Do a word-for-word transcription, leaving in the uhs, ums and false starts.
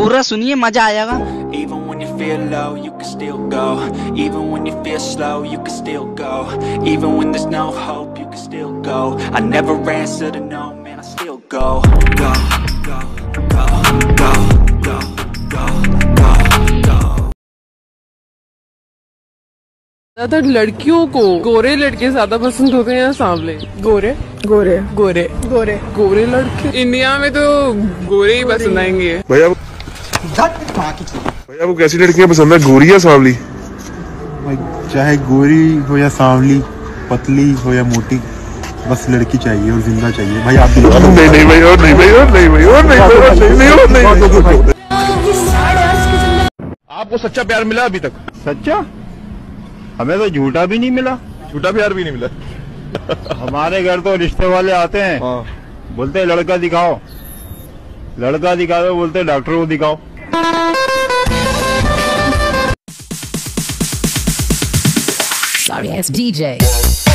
पूरा सुनिए, मजा आएगा। Even when you feel low, you can still go. Even when you feel slow, you can still go. Even when there's no hope, you can still go. I never answer to no man, I still go. Go, go, go, go, go, go, go, go. ज्यादातर लड़कियों को गोरे लड़के ज्यादा पसंद होते हैं या सांवले? गोरे गोरे गोरे गोरे गोरे लड़के इंडिया में तो गोरे ही पसंद आएंगे। भैया भैया वो कैसी लड़कियां पसंद है, गोरी या सांवली? चाहे गोरी हो या सांवली, पतली हो या मोटी, बस लड़की चाहिए और जिंदा चाहिए। भाई आप नहीं नहीं भाई और नहीं भाई और नहीं भाई और नहीं नहीं आपको सच्चा प्यार मिला अभी तक? सच्चा हमें तो झूठा भी नहीं मिला, झूठा प्यार भी नहीं मिला। हमारे घर तो रिश्ते वाले आते हैं, बोलते लड़का दिखाओ, लड़का दिखा दो, बोलते डॉक्टर को दिखाओ। Sorry, it's D J.